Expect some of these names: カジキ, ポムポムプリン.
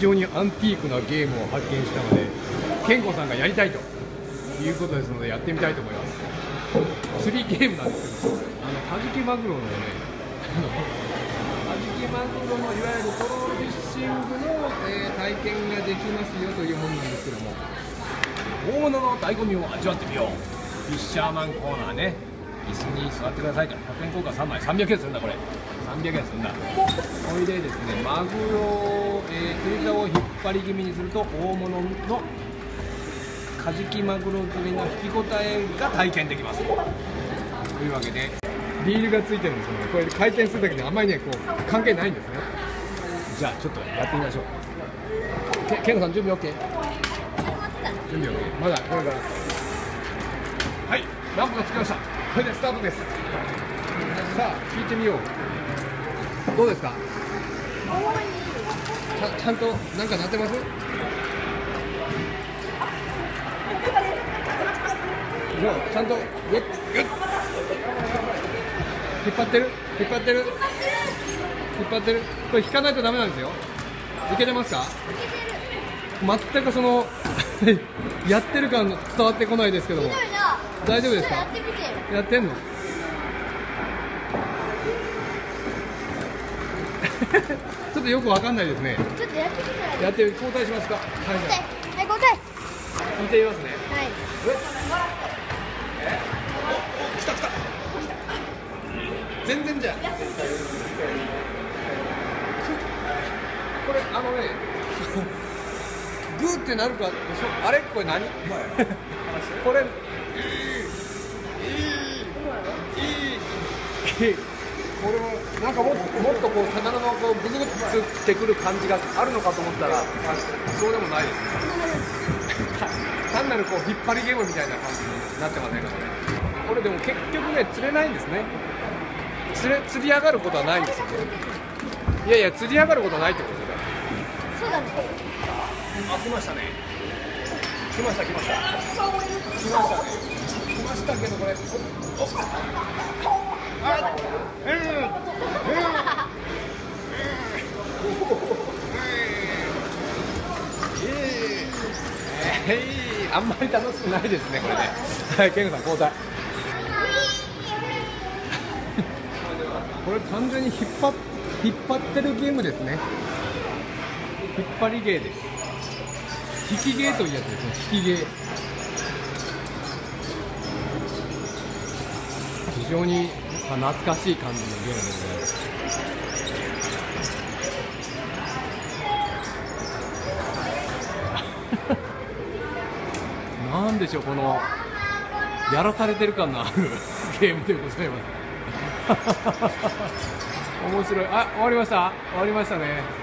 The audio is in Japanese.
常にアンティークなゲームを発見したので、健吾さんがやりたいということですのでやってみたいと思います。釣りゲームなんですけど、カジキマグロのね、カジキマグロのいわゆるトロールフィッシングの、体験ができますよというものなんですけども、大物の醍醐味を味わってみよう。フィッシャーマンコーナーね、椅子に座ってくださいと、100円硬貨3枚300円するんだ、これ300円するんだ。それでですね、マグロを、釣り竿を引っ張り気味にすると大物のカジキマグロ釣りの引き応えが体験できます。というわけでリールがついてるんですよね。これ回転するだけであんまりね、こう関係ないんですね。じゃあちょっとやってみましょう。健吾さん、準備 OK？ 準備 OK？ まだこれから。はい、ランプがつきました。これでスタートです。さあ引いてみよう。どうですか？ちゃんとなんか鳴ってます？ちゃんとグッグッ引っ張ってる、引っ張ってる、引っ張ってる。これ引かないとダメなんですよ。いけてますか？全くそのやってる感伝わってこないですけども、大丈夫ですか？やってんの？ちょっとよくわかんないですね。ちょっとやってみて。やって交代しますか？はいはい、交代。見ていますね。はい。全然じゃん。これグーってなるか、あれこれ何？これなんかもっとこう魚のこうグズグズってくる感じがあるのかと思ったら、そうでもないですね。単なるこう引っ張りゲームみたいな感じになってませんか？これでも結局ね、釣れないんですね。釣り上がることはないんですよね。いやいや、釣り上がることはないってことだよ。そうだね。あ、来ましたね。来ました来ました。来ましたけど、これ。あ、あんまり楽しくないですね、これね。はい、健吾さん交代。これ完全に引っ張ってるゲームですね。引っ張りゲーです。引きゲーというやつですね。引きゲー、非常に懐かしい感じのゲームですね。なんでしょう、このやらされてる感のあるゲームでございます。面白い。あ、終わりました。終わりましたね。